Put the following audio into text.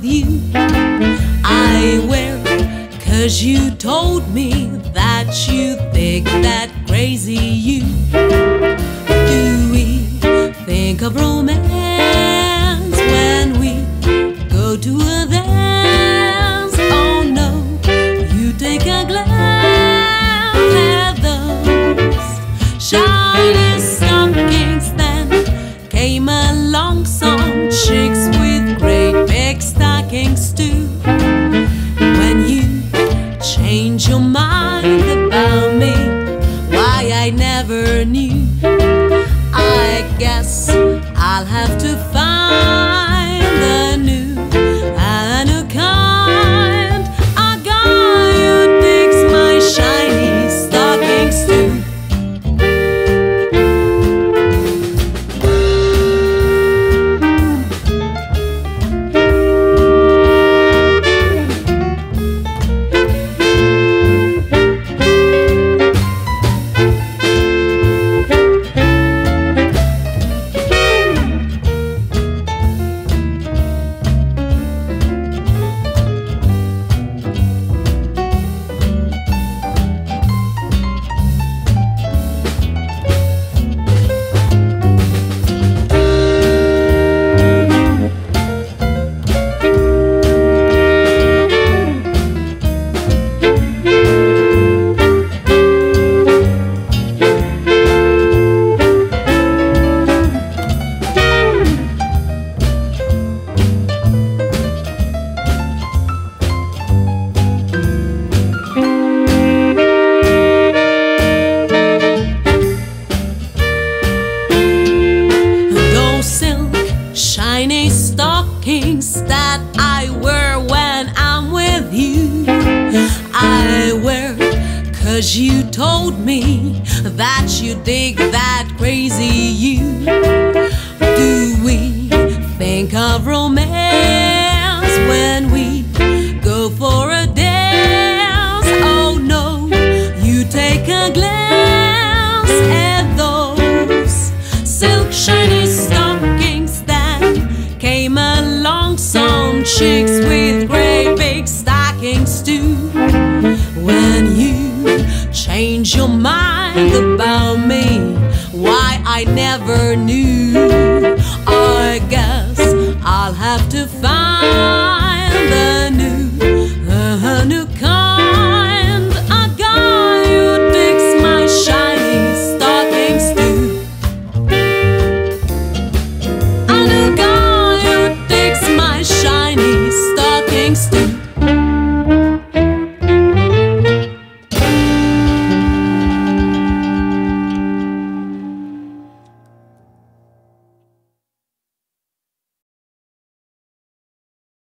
with you. I will, 'cause you told me that you think that crazy you. Do we think of romance when we go to a dance? Oh no, you take a glance at those shiny stockings. Then came along some chicks with great big stockings too. When you change your mind about me, why I never knew. I guess I'll have to find a new kind, a guy who digs my shiny stockings too. Shiny stockings that I wear when I'm with you, I wear 'cause you told me that you dig that crazy you. Do we think of romance when we go for a dance? Oh no, you take a glance at those silk shiny stockings. Came along some chicks with great big stockings too. When you change your mind about me, why I never knew. I guess I'll have to find